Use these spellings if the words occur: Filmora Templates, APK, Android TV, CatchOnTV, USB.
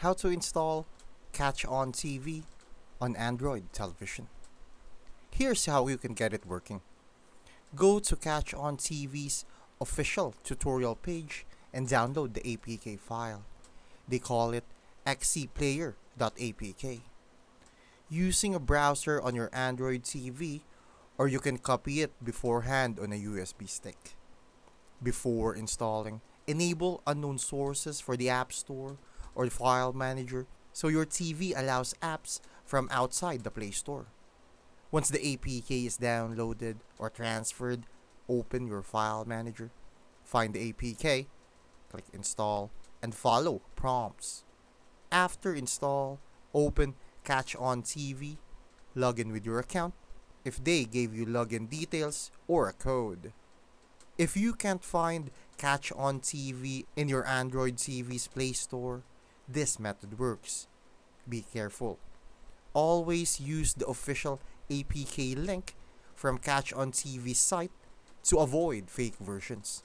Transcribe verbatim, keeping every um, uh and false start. how to install CatchOnTV on Android television. Here's how you can get it working. Go to CatchOnTV's official tutorial page and download the A P K file. They call it x c player dot a p k. Using a browser on your Android T V, or you can copy it beforehand on a U S B stick. Before installing, enable unknown sources for the App Store or the File Manager so your T V allows apps from outside the Play Store. Once the A P K is downloaded or transferred, open your File Manager, find the A P K, click Install, and follow prompts. After install, open CatchOnTV, log in with your account if they gave you login details or a code. If you can't find CatchOnTV in your Android T V's Play Store, this method works. Be careful. Always use the official A P K link from CatchOnTV's site to avoid fake versions.